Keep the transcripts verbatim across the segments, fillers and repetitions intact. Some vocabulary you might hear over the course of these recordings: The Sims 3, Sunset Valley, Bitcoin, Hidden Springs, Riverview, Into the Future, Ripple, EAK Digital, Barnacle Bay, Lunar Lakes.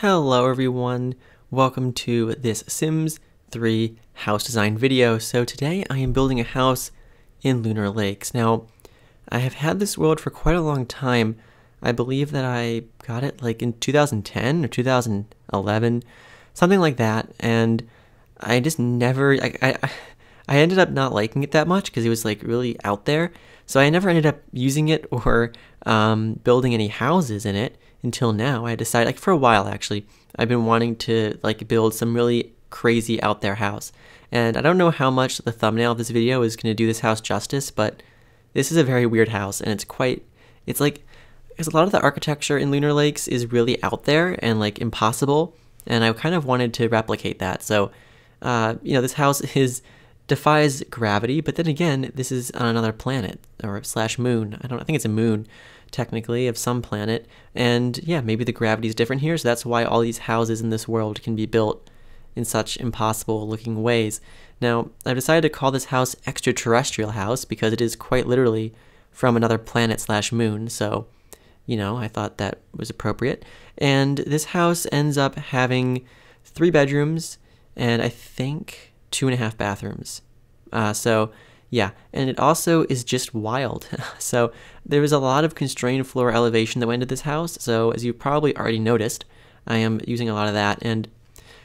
Hello everyone, welcome to this Sims three house design video. So today I am building a house in Lunar Lakes. Now, I have had this world for quite a long time. I believe that I got it like in two thousand ten or two thousand eleven, something like that, and I just never, I, I, I ended up not liking it that much because it was like really out there, so I never ended up using it or um, building any houses in it. Until now, I decided, like for a while actually, I've been wanting to like build some really crazy out there house. And I don't know how much the thumbnail of this video is going to do this house justice, but this is a very weird house, and it's quite, it's like, because a lot of the architecture in Lunar Lakes is really out there and like impossible, and I kind of wanted to replicate that. So, uh, you know, this house is, defies gravity, but then again, this is on another planet, or slash moon. I don't, I think it's a moon. Technically, of some planet, and yeah, maybe the gravity is different here, so that's why all these houses in this world can be built in such impossible looking ways. Now, I've decided to call this house Extraterrestrial House because it is quite literally from another planet slash moon, so, you know, I thought that was appropriate. And this house ends up having three bedrooms and I think two and a half bathrooms. Uh, so, yeah, and it also is just wild. So there was a lot of constrained floor elevation that went into this house. So as you probably already noticed, I am using a lot of that. And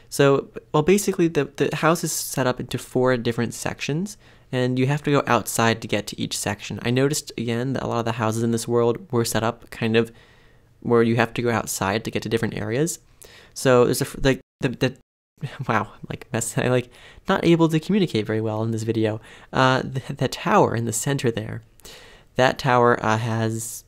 so, well, basically the, the house is set up into four different sections, and you have to go outside to get to each section. I noticed, again, that a lot of the houses in this world were set up kind of where you have to go outside to get to different areas. So there's a, like, the, the wow, like mess, I like not able to communicate very well in this video. Uh, the, the tower in the center there, that tower uh, has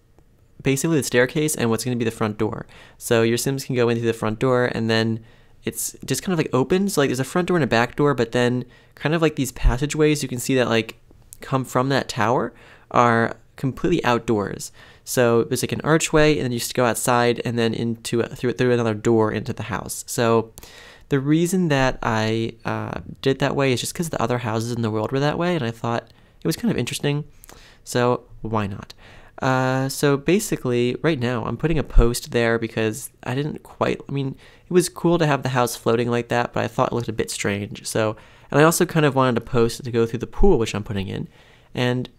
basically the staircase and what's going to be the front door. So your Sims can go in through the front door, and then it's just kind of like open. So like there's a front door and a back door, but then kind of like these passageways you can see that like come from that tower are completely outdoors. So there's like an archway, and then you just go outside, and then into through through another door into the house. So the reason that I uh, did that way is just because the other houses in the world were that way, and I thought it was kind of interesting, so why not? Uh, so basically, right now, I'm putting a post there because I didn't quite, I mean, it was cool to have the house floating like that, but I thought it looked a bit strange. So, and I also kind of wanted a post to go through the pool, which I'm putting in, and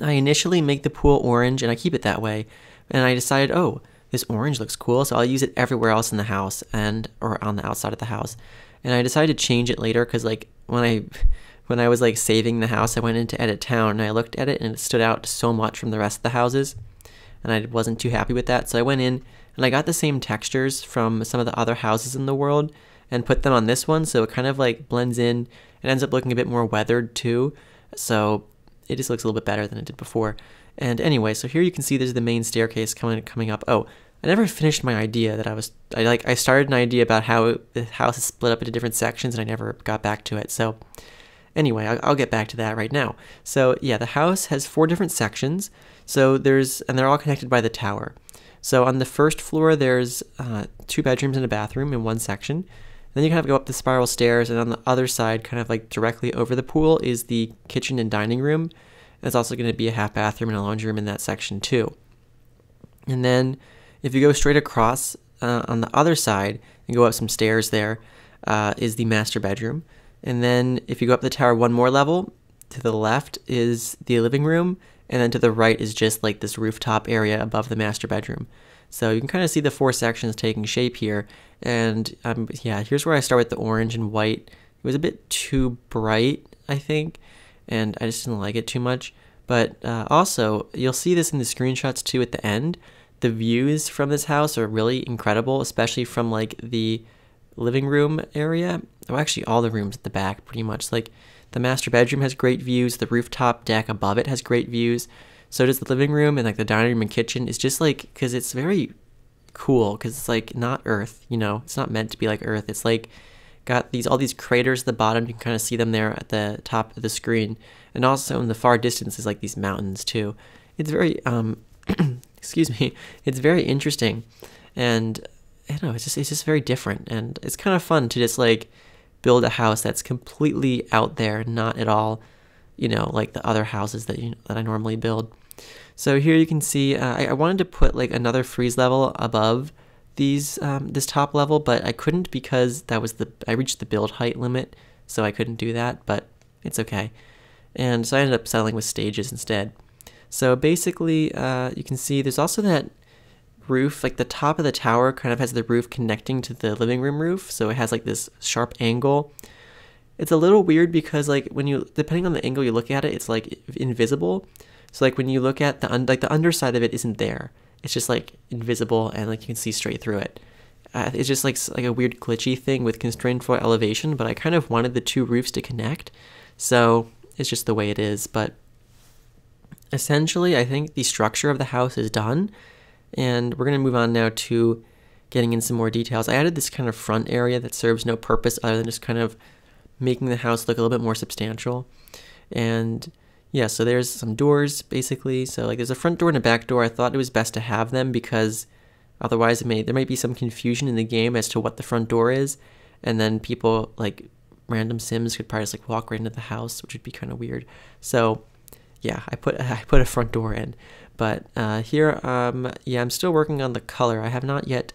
I initially make the pool orange, and I keep it that way, and I decided, oh, this orange looks cool, so I'll use it everywhere else in the house and or on the outside of the house. And I decided to change it later because like when I when I was like saving the house, I went in to edit town and I looked at it and it stood out so much from the rest of the houses, and I wasn't too happy with that. So I went in and I got the same textures from some of the other houses in the world and put them on this one, so it kind of like blends in. It ends up looking a bit more weathered too, so it just looks a little bit better than it did before. And anyway, so here you can see there's the main staircase coming coming up. Oh, I never finished my idea that I was, I like, I started an idea about how it, the house is split up into different sections, and I never got back to it. So anyway, I'll, I'll get back to that right now. So yeah, the house has four different sections. So there's, and they're all connected by the tower. So on the first floor, there's uh, two bedrooms and a bathroom in one section. And then you kind of go up the spiral stairs, and on the other side, kind of like directly over the pool, is the kitchen and dining room. There's also going to be a half bathroom and a laundry room in that section too. And then if you go straight across uh, on the other side and go up some stairs, there uh, is the master bedroom. And then if you go up the tower one more level, to the left is the living room, and then to the right is just like this rooftop area above the master bedroom. So you can kind of see the four sections taking shape here. And um, yeah, here's where I start with the orange and white. It was a bit too bright, I think, and I just didn't like it too much. But uh, also, you'll see this in the screenshots too at the end. The views from this house are really incredible, especially from like the living room area. Well, actually all the rooms at the back pretty much. Like the master bedroom has great views, the rooftop deck above it has great views, so does the living room, and like the dining room and kitchen is just like, because it's very cool, because it's like not Earth, you know, it's not meant to be like Earth. It's like got these all these craters at the bottom, you can kind of see them there at the top of the screen, and also in the far distance is like these mountains too. It's very um excuse me, it's very interesting, and I don't know, it's just it's just very different, and it's kind of fun to just like build a house that's completely out there, not at all, you know, like the other houses that you that I normally build. So here you can see uh, I, I wanted to put like another freeze level above these um, this top level, but I couldn't because that was the I reached the build height limit, so I couldn't do that, but it's okay. And so I ended up settling with stages instead. So basically, uh, you can see there's also that roof, like the top of the tower kind of has the roof connecting to the living room roof, so it has like this sharp angle. It's a little weird because like when you, depending on the angle you look at it, it's like invisible. So like when you look at the, un like the underside of it isn't there. It's just like invisible and like you can see straight through it. Uh, it's just like, like a weird glitchy thing with constrained for elevation, but I kind of wanted the two roofs to connect. So it's just the way it is, but essentially I think the structure of the house is done. And we're going to move on now to getting in some more details. I added this kind of front area that serves no purpose other than just kind of making the house look a little bit more substantial. And yeah, so there's some doors basically. So like there's a front door and a back door. I thought it was best to have them because otherwise it may, there might be some confusion in the game as to what the front door is. And then people like random Sims could probably just like walk right into the house, which would be kind of weird. So yeah, I put, I put a front door in. But uh, here, um, yeah, I'm still working on the color. I have not yet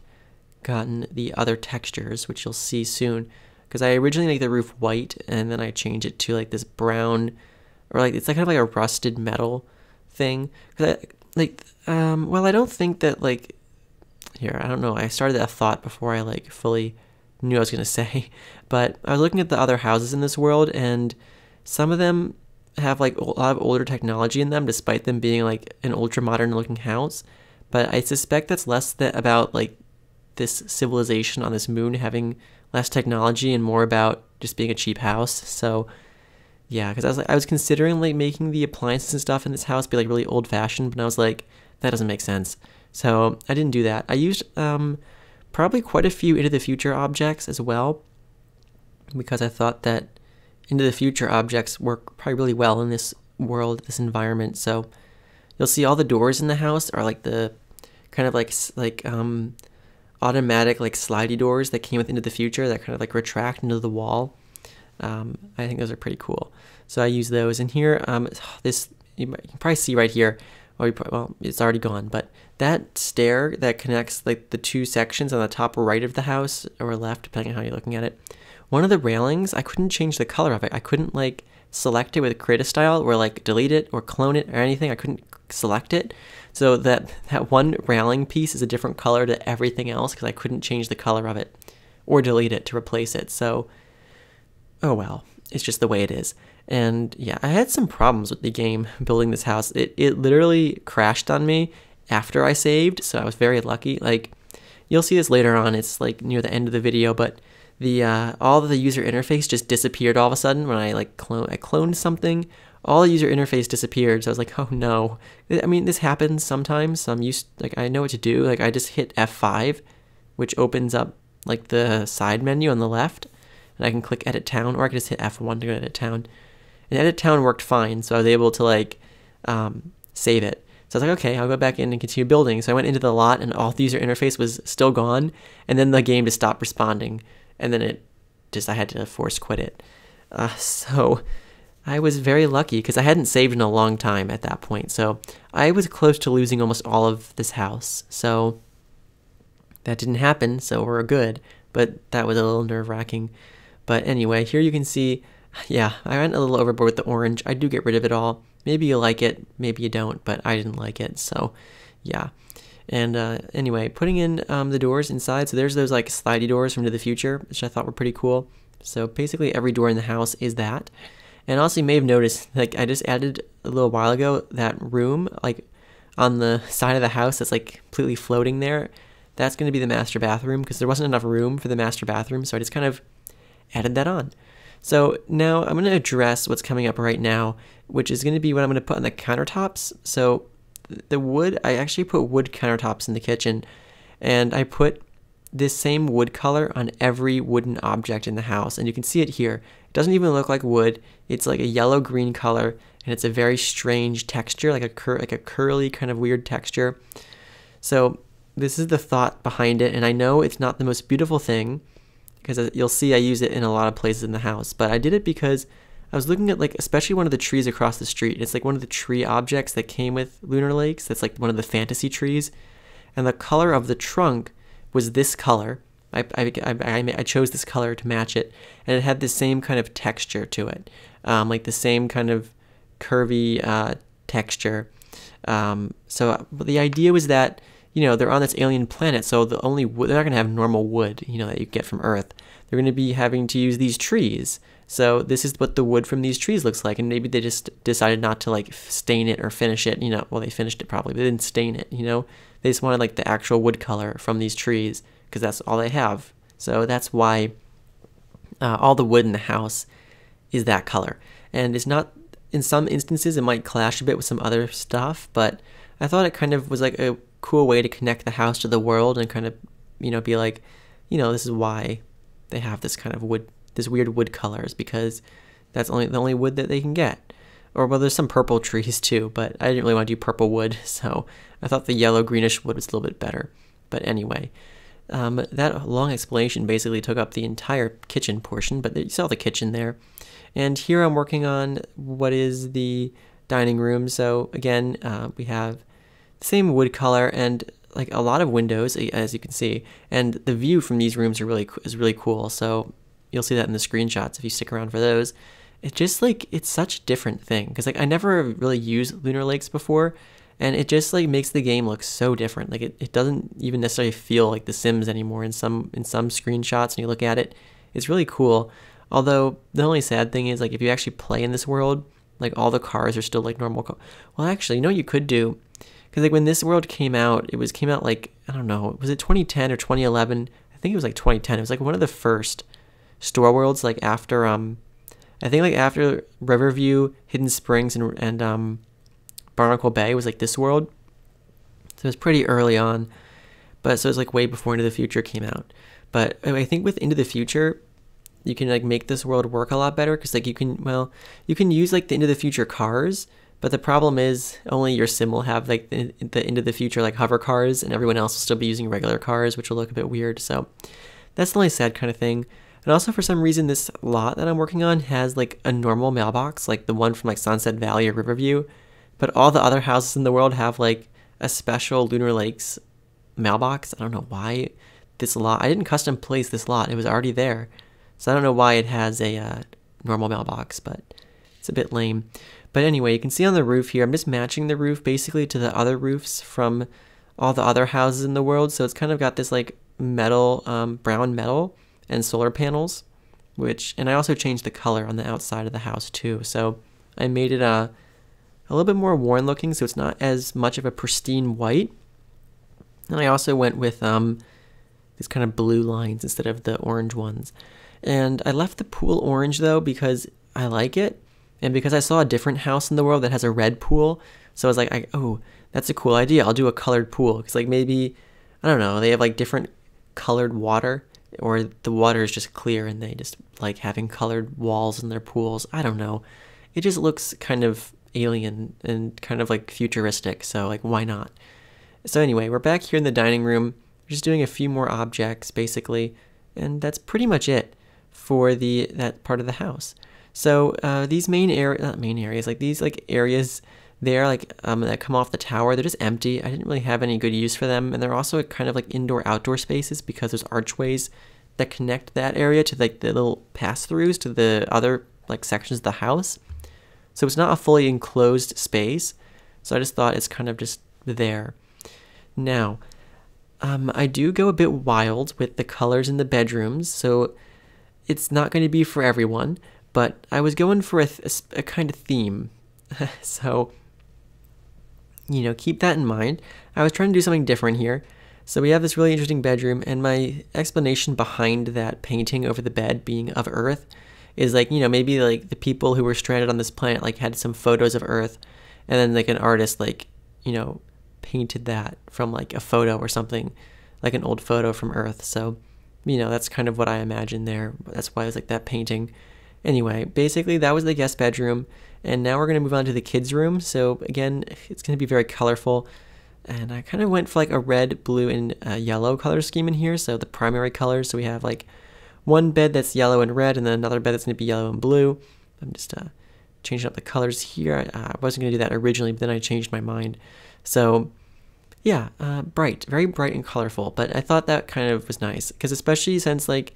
gotten the other textures, which you'll see soon, because I originally made the roof white, and then I changed it to like this brown, or like it's like kind of like a rusted metal thing. Cause I, like, um, well, I don't think that like here. I don't know. I started that thought before I like fully knew I was gonna say. But I was looking at the other houses in this world, and some of them have like a lot of older technology in them despite them being like an ultra modern looking house, but I suspect that's less than about like this civilization on this moon having less technology and more about just being a cheap house. So yeah, because I was like, I was considering like making the appliances and stuff in this house be like really old fashioned, but I was like, that doesn't make sense, so I didn't do that. I used um probably quite a few Into the Future objects as well, because I thought that Into the Future objects work probably really well in this world, this environment. So you'll see all the doors in the house are like the kind of like like um, automatic like slidey doors that came with Into the Future that kind of like retract into the wall. Um, I think those are pretty cool. So I use those. And here, um, this you can probably see right here. Well, it's already gone, but that stair that connects like the two sections on the top right of the house or left, depending on how you're looking at it. One of the railings, I couldn't change the color of it. I couldn't like select it with create a style or like delete it or clone it or anything. I couldn't select it. So that, that one railing piece is a different color to everything else because I couldn't change the color of it or delete it to replace it. So, oh well, it's just the way it is. And yeah, I had some problems with the game building this house. It, it literally crashed on me after I saved, so I was very lucky. Like, you'll see this later on. It's like near the end of the video, but The uh, all of the user interface just disappeared all of a sudden when I like clone I cloned something. All the user interface disappeared, so I was like, oh no. I mean, this happens sometimes. So I'm used, like I know what to do. Like I just hit F five, which opens up like the side menu on the left, and I can click Edit Town, or I can just hit F one to go to Edit Town. And Edit Town worked fine, so I was able to like um, save it. So I was like, okay, I'll go back in and continue building. So I went into the lot, and all the user interface was still gone, and then the game just stopped responding. And then it just, I had to force quit it. Uh, so I was very lucky because I hadn't saved in a long time at that point. So I was close to losing almost all of this house. So that didn't happen, so we're good. But that was a little nerve-wracking. But anyway, here you can see, yeah, I went a little overboard with the orange. I do get rid of it all. Maybe you like it, maybe you don't, but I didn't like it, so yeah. And uh, anyway, putting in um, the doors inside. So there's those like slidey doors from Into the Future, which I thought were pretty cool. So basically every door in the house is that. And also you may have noticed, like I just added a little while ago, that room like on the side of the house that's like completely floating there. That's gonna be the master bathroom because there wasn't enough room for the master bathroom. So I just kind of added that on. So now I'm gonna address what's coming up right now, which is gonna be what I'm gonna put on the countertops. So the wood, I actually put wood countertops in the kitchen, and I put this same wood color on every wooden object in the house, and you can see it here. It doesn't even look like wood. It's like a yellow-green color, and it's a very strange texture, like a cur like a curly kind of weird texture. So this is the thought behind it, and I know it's not the most beautiful thing, because you'll see I use it in a lot of places in the house, but I did it because I was looking at like especially one of the trees across the street. It's like one of the tree objects that came with Lunar Lakes. That's like one of the fantasy trees. And the color of the trunk was this color. I, I, I, I chose this color to match it, and it had the same kind of texture to it, um, like the same kind of curvy uh, texture. Um, so but the idea was that, you know, they're on this alien planet, so the only wo they're not going to have normal wood, you know, that you get from Earth. They're going to be having to use these trees. So this is what the wood from these trees looks like, and maybe they just decided not to like stain it or finish it, you know. Well, they finished it probably, but they didn't stain it, you know. They just wanted like the actual wood color from these trees, because that's all they have. So that's why uh, all the wood in the house is that color. And it's not, in some instances, it might clash a bit with some other stuff, but I thought it kind of was like a cool way to connect the house to the world and kind of, you know, be like, you know, this is why they have this kind of wood, this weird wood colors, because that's only the only wood that they can get. Or, well, there's some purple trees too, but I didn't really want to do purple wood, so I thought the yellow greenish wood was a little bit better. But anyway, Um, that long explanation basically took up the entire kitchen portion, but you saw the kitchen there. And here I'm working on what is the dining room. So again, uh, we have the same wood color and like a lot of windows, as you can see. And the view from these rooms are really is really cool. So you'll see that in the screenshots if you stick around for those. It's just like, it's such a different thing, because like I never really used Lunar Lakes before. And it just like makes the game look so different. Like it, it doesn't even necessarily feel like The Sims anymore in some in some screenshots when you look at it. It's really cool. Although the only sad thing is, like, if you actually play in this world, like all the cars are still like normal cars. Well, actually, you know what you could do? Because like when this world came out, it was came out like, I don't know, was it twenty ten or twenty eleven? I think it was like twenty ten. It was like one of the first store worlds, like after um, I think like after Riverview, Hidden Springs, and and um. Barnacle Bay was like this world, so it was pretty early on, but so it was like way before Into the Future came out. But I think with Into the Future, you can like make this world work a lot better, because like you can, well, you can use like the Into the Future cars, but the problem is only your sim will have like the, the Into the Future like hover cars, and everyone else will still be using regular cars, which will look a bit weird. So that's the only sad kind of thing. And also, for some reason, this lot that I'm working on has like a normal mailbox, like the one from like Sunset Valley or Riverview. But all the other houses in the world have like a special Lunar Lakes mailbox. I don't know why this lot, I didn't custom place this lot, it was already there. So I don't know why it has a uh, normal mailbox, but it's a bit lame. But anyway, you can see on the roof here, I'm just matching the roof basically to the other roofs from all the other houses in the world. So it's kind of got this like metal, um, brown metal and solar panels, which, and I also changed the color on the outside of the house too. So I made it a, a little bit more worn looking, so it's not as much of a pristine white. And I also went with um, these kind of blue lines instead of the orange ones. And I left the pool orange though, because I like it, and because I saw a different house in the world that has a red pool. So I was like, I, oh, that's a cool idea, I'll do a colored pool. Because like maybe, I don't know, they have like different colored water, or the water is just clear and they just like having colored walls in their pools. I don't know, it just looks kind of alien and kind of like futuristic, so like why not? So anyway, we're back here in the dining room, just doing a few more objects basically, and that's pretty much it for the that part of the house. So uh, these main area, not main areas, like these like areas there, like um, that come off the tower, they're just empty. I didn't really have any good use for them, and they're also kind of like indoor outdoor spaces, because there's archways that connect that area to like the little pass-throughs to the other like sections of the house. So it's not a fully enclosed space, so I just thought it's kind of just there. Now, um, I do go a bit wild with the colors in the bedrooms, so it's not going to be for everyone, but I was going for a, th a kind of theme. So, you know, keep that in mind. I was trying to do something different here. So we have this really interesting bedroom, and my explanation behind that painting over the bed being of Earth is like, you know, maybe like the people who were stranded on this planet like had some photos of Earth, and then like an artist like, you know, painted that from like a photo or something, like an old photo from Earth. So, you know, that's kind of what I imagine there. That's why I was like that painting. Anyway, basically that was the guest bedroom, and now we're going to move on to the kids' room. So again, it's going to be very colorful, and I kind of went for like a red, blue, and uh, yellow color scheme in here. So the primary colors, so we have like one bed that's yellow and red, and then another bed that's going to be yellow and blue. I'm just uh, changing up the colors here. I, I wasn't going to do that originally, but then I changed my mind. So yeah, uh, bright, very bright and colorful. But I thought that kind of was nice, because especially since like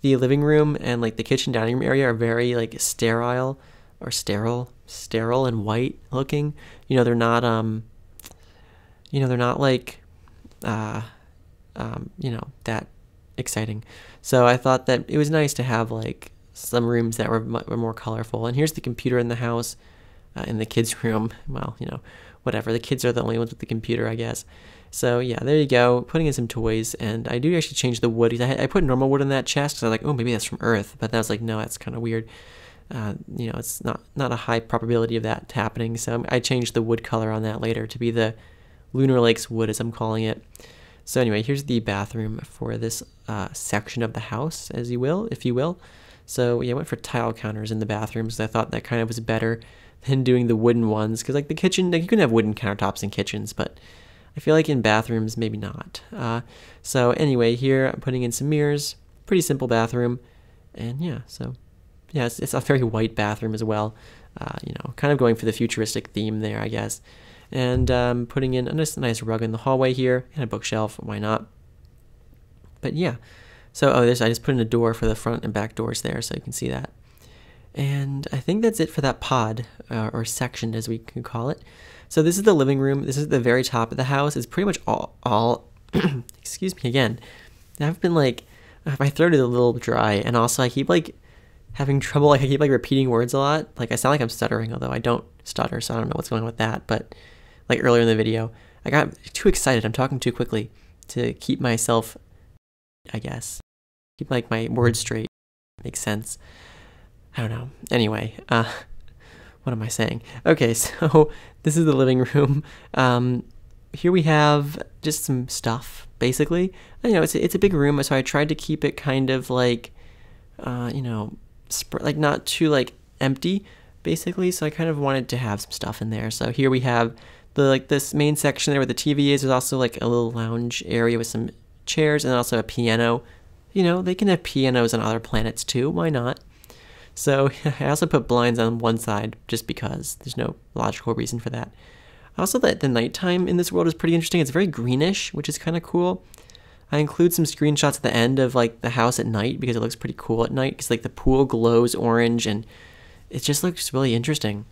the living room and like the kitchen dining room area are very like sterile or sterile, sterile and white looking. You know, they're not, um, you know, they're not like, uh, um, you know, that exciting. So I thought that it was nice to have like some rooms that were, were more colorful. And here's the computer in the house, uh, in the kids' room. Well, you know, whatever. The kids are the only ones with the computer, I guess. So yeah, there you go. Putting in some toys, and I do actually change the wood. I, I put normal wood in that chest because I was like, oh, maybe that's from Earth, but then I was like, no, that's kind of weird. Uh, you know, it's not not a high probability of that happening. So I changed the wood color on that later to be the Lunar Lakes wood, as I'm calling it. So anyway, here's the bathroom for this uh, section of the house, as you will, if you will. So yeah, I went for tile counters in the bathrooms. I thought that kind of was better than doing the wooden ones, because like the kitchen, like you can have wooden countertops in kitchens, but I feel like in bathrooms, maybe not. Uh, so anyway, here I'm putting in some mirrors, pretty simple bathroom. And yeah, so yeah, it's, it's a very white bathroom as well. Uh, you know, kind of going for the futuristic theme there, I guess. And um, putting in a nice, nice rug in the hallway here, and a bookshelf, why not? But yeah, so oh, there's, I just put in a door for the front and back doors there, so you can see that. And I think that's it for that pod, uh, or section as we can call it. So this is the living room. This is the very top of the house. It's pretty much all, all excuse me again. I've been like, my throat is a little dry, and also I keep like having trouble. Like I keep like repeating words a lot. Like I sound like I'm stuttering, although I don't stutter, so I don't know what's going on with that. But like earlier in the video, I got too excited. I'm talking too quickly to keep myself, I guess, keep like my words straight. Makes sense. I don't know. Anyway, uh, what am I saying? Okay, so this is the living room. Um, here we have just some stuff, basically. You know, it's a, it's a big room, so I tried to keep it kind of like, uh, you know, sp like not too like empty, basically. So I kind of wanted to have some stuff in there. So here we have the like this main section there where the T V is. There's also like a little lounge area with some chairs and also a piano. You know, they can have pianos on other planets too. Why not? So I also put blinds on one side just because there's no logical reason for that. Also, that the nighttime in this world is pretty interesting. It's very greenish, which is kind of cool. I include some screenshots at the end of like the house at night because it looks pretty cool at night, because like the pool glows orange and it just looks really interesting.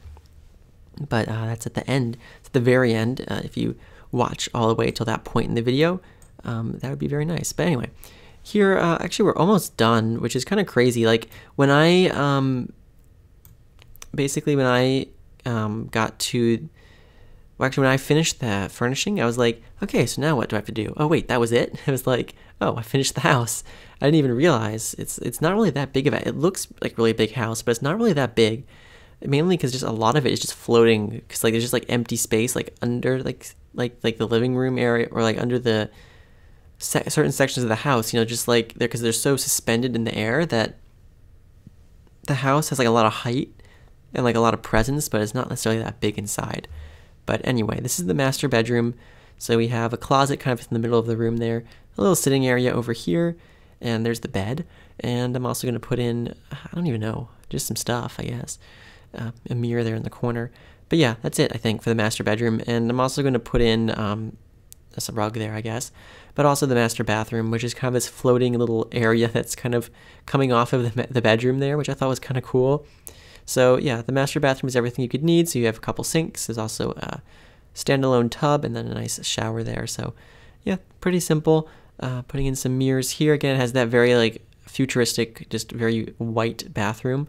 But uh, that's at the end, it's at the very end. Uh, if you watch all the way till that point in the video, um, that would be very nice. But anyway. Here, uh, actually, we're almost done, which is kind of crazy. Like, when I, um, basically, when I um, got to, well, actually, when I finished the furnishing, I was like, okay, so now what do I have to do? Oh, wait, that was it? It was like, oh, I finished the house. I didn't even realize. It's it's not really that big of a, it looks like really big house, but it's not really that big, mainly because just a lot of it is just floating, because, like, there's just, like, empty space, like, under, like, like, like the living room area, or, like, under the Se certain sections of the house, you know, just like they're because they're so suspended in the air that the house has like a lot of height and like a lot of presence, but it's not necessarily that big inside. But anyway, this is the master bedroom. So we have a closet kind of in the middle of the room there, a little sitting area over here, and there's the bed. And I'm also going to put in, I don't even know, just some stuff, I guess, uh, a mirror there in the corner. But yeah, that's it, I think, for the master bedroom. And I'm also going to put in um, a rug there, I guess. But also the master bathroom, which is kind of this floating little area that's kind of coming off of the, the bedroom there, which I thought was kind of cool. So yeah, the master bathroom is everything you could need. So you have a couple sinks. There's also a standalone tub and then a nice shower there. So yeah, pretty simple. Uh, putting in some mirrors here. Again, it has that very like futuristic, just very white bathroom,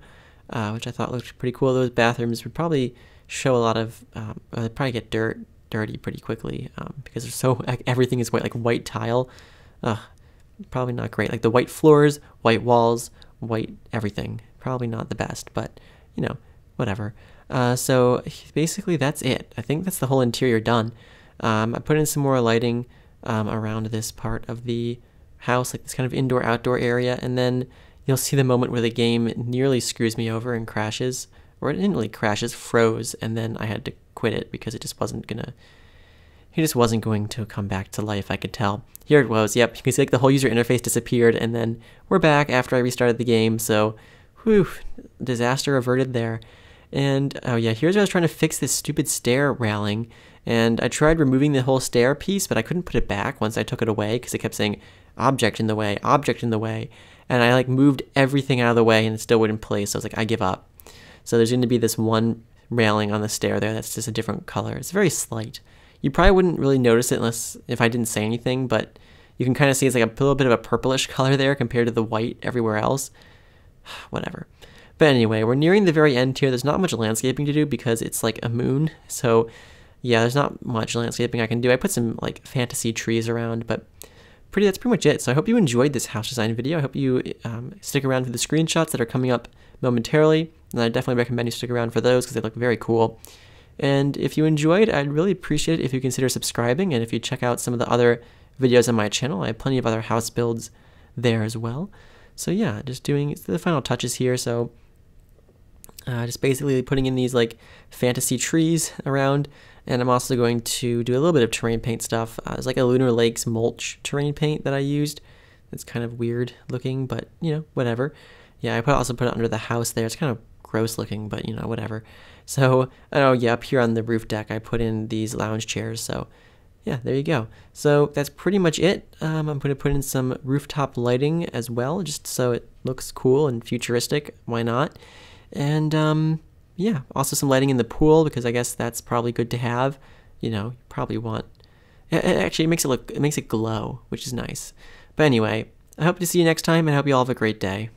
uh, which I thought looked pretty cool. Those bathrooms would probably show a lot of, um, they'd probably get dirt. dirty pretty quickly um, because there's so everything is white, like white tile. Ugh, probably not great. Like the white floors, white walls, white everything. Probably not the best, but you know, whatever. Uh, so basically, that's it. I think that's the whole interior done. Um, I put in some more lighting um, around this part of the house, like this kind of indoor-outdoor area, and then you'll see the moment where the game nearly screws me over and crashes. Or it didn't really crash, it froze, and then I had to quit it because it just wasn't gonna, it just wasn't going to come back to life, I could tell. Here it was, yep, you can see like the whole user interface disappeared, and then we're back after I restarted the game, so, whew, disaster averted there. And, oh yeah, here's where I was trying to fix this stupid stair railing, And I tried removing the whole stair piece, but I couldn't put it back once I took it away because it kept saying, object in the way, object in the way. And I like moved everything out of the way and it still wouldn't place. So I was like, I give up. So there's going to be this one railing on the stair there that's just a different color. It's very slight. You probably wouldn't really notice it unless if I didn't say anything, but you can kind of see it's like a little bit of a purplish color there compared to the white everywhere else. Whatever. But anyway, we're nearing the very end here. There's not much landscaping to do because it's like a moon. So yeah, there's not much landscaping I can do. I put some like fantasy trees around, but pretty that's pretty much it. So I hope you enjoyed this house design video. I hope you um, stick around for the screenshots that are coming up momentarily. And I definitely recommend you stick around for those because they look very cool. And if you enjoyed, I'd really appreciate it if you consider subscribing and if you check out some of the other videos on my channel. I have plenty of other house builds there as well. So yeah, just doing the final touches here. So uh, just basically putting in these like fantasy trees around. And I'm also going to do a little bit of terrain paint stuff. Uh, it's like a Lunar Lakes mulch terrain paint that I used. It's kind of weird looking, but you know, whatever. Yeah, I put, also put it under the house there. It's kind of gross looking, but you know, whatever. So, oh yeah, up here on the roof deck, I put in these lounge chairs. So yeah, there you go. So that's pretty much it. Um, I'm gonna put in some rooftop lighting as well, just so it looks cool and futuristic, why not? And, um... yeah, also some lighting in the pool because I guess that's probably good to have. You know, you probably want. It actually, it makes it look. It makes it glow, which is nice. But anyway, I hope to see you next time, and I hope you all have a great day.